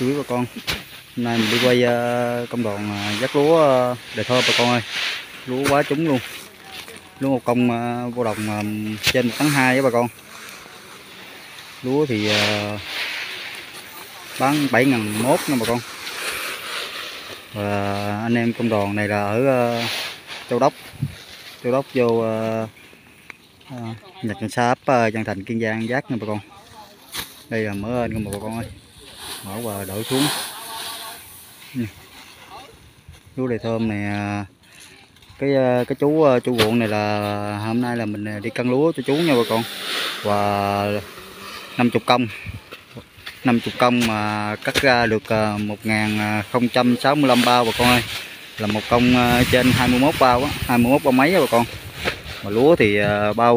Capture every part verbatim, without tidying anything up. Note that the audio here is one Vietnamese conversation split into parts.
cô quý bà con. Hôm nay mình đi quay công đoạn vắt lúa Đài Thơm bà con ơi. Lúa quá trúng luôn. Lúa một công vô đồng trên một tháng hai với bà con. Lúa thì bán bảy ngàn một nha bà con. Và anh em công đoàn này là ở Châu Đốc. Châu Đốc vô Nhật Cảnh Sáp, Trần Thành, Kiên Giang, Giác nha bà con. Đây là mở lên bà con ơi. Mở và đổ xuống. Lúa Đài Thơm này, cái cái chú chú ruộng này là hôm nay là mình đi cân lúa cho chú nha bà con. Và năm mươi công năm mươi công mà cắt ra được một nghìn không trăm sáu mươi lăm bao bà con ơi, là một công trên hai mươi mốt bao á, hai mươi mốt bao mấy á bà con. Mà lúa thì bao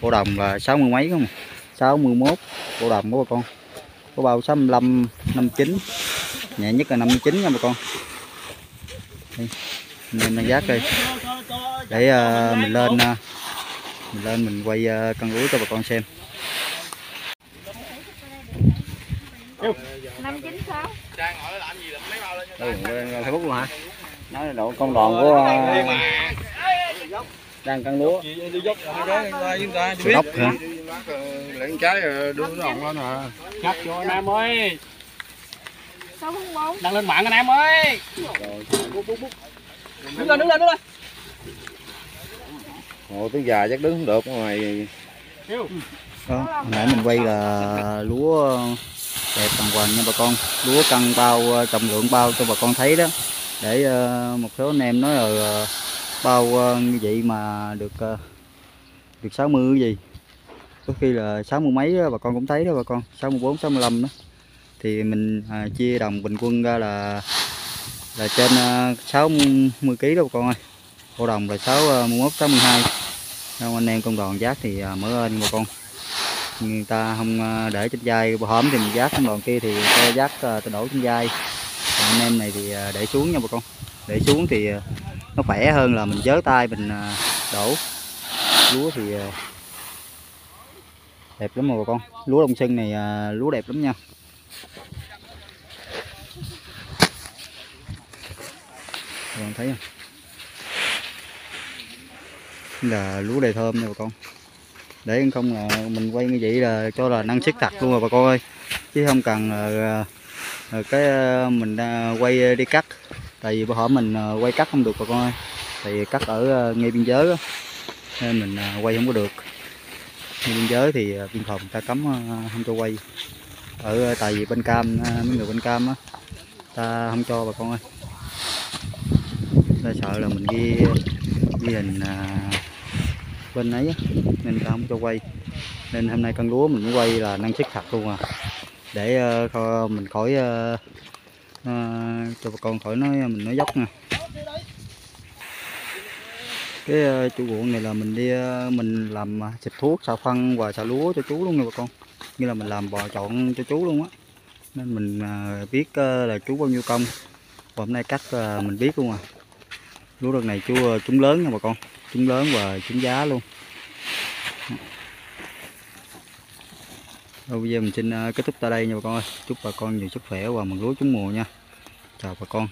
bộ đồng là sáu mươi mấy không, sáu mươi mốt bộ đồng đó bà con. Có bao sáu mươi lăm, năm mươi chín, nhẹ nhất là năm mươi chín nha bà con. Nên đang giác đây để uh, mình lên uh, mình lên mình quay uh, cân lúa cho bà con xem. năm chín sáu. Đang hỏi làm gì lấy bao lên cho Facebook luôn hả? Nói là đội công đoàn của uh, đang cân lúa. Đi gốc hả? Lấy trái đưa nó lên hả? Cắt cho anh em ơi. sáu bốn bốn. Đang lên mạng anh em ơi. Đứng lên, đứng lên, đứng lên. Ồ, tiếng già chắc đứng không được ngoài. Đó, hồi nãy mình quay là lúa đẹp tàng hoàng nha bà con. Lúa cân bao, trọng lượng bao cho bà con thấy đó. Để một số anh em nói là bao như vậy mà được được sáu mươi gì. Có khi là sáu mươi mấy đó, bà con cũng thấy đó bà con, sáu mươi bốn, sáu mươi lăm đó. Thì mình à, chia đồng bình quân ra là là trên sáu mươi ký đâu con ơi. Bộ đồng là sáu mươi mốt, sáu mươi hai. Nên anh em công đoàn giác thì mở ơn bà con. Người ta không để trên dây bà hóm thì mình giác, công đoàn kia thì giác tôi đổ trên dây. Còn anh em này thì để xuống nha bà con. Để xuống thì nó khỏe hơn là mình giớ tay mình đổ. Lúa thì đẹp lắm mà bà con. Lúa Đông Sơn này lúa đẹp lắm nha. Các bạn thấy không? Là lúa Đài Thơm nha bà con. Để không là mình quay như vậy là cho là năng siết thật luôn rồi bà con ơi. Chứ không cần là, là cái mình quay đi cắt. Tại vì bữa hỏi mình quay cắt không được bà con ơi. Tại vì cắt ở ngay biên giới đó. Nên mình quay không có được. Ngay biên giới thì biên phòng ta cấm không cho quay. Ở tại vì bên Cam, mấy người bên Cam đó, ta không cho bà con ơi. Ta sợ là mình ghi ghi hình à, bên ấy á, nên ta không cho quay. Nên hôm nay cân lúa mình mới quay là năng suất thật luôn à, để uh, kho, mình khỏi uh, uh, cho bà con khỏi nói mình nói dốc nha. Cái uh, chủ ruộng này là mình đi uh, mình làm xịt thuốc, xào phân và xào lúa cho chú luôn nha bà con. Như là mình làm bò trộn cho chú luôn á, nên mình uh, biết uh, là chú bao nhiêu công. Và hôm nay cắt uh, mình biết luôn à. Lúa đợt này chú trúng lớn nha bà con, trúng lớn và trúng giá luôn. Rồi bây giờ mình xin kết thúc tại đây nha bà con ơi. Chúc bà con nhiều sức khỏe và mừng lúa trúng mùa nha. Chào bà con.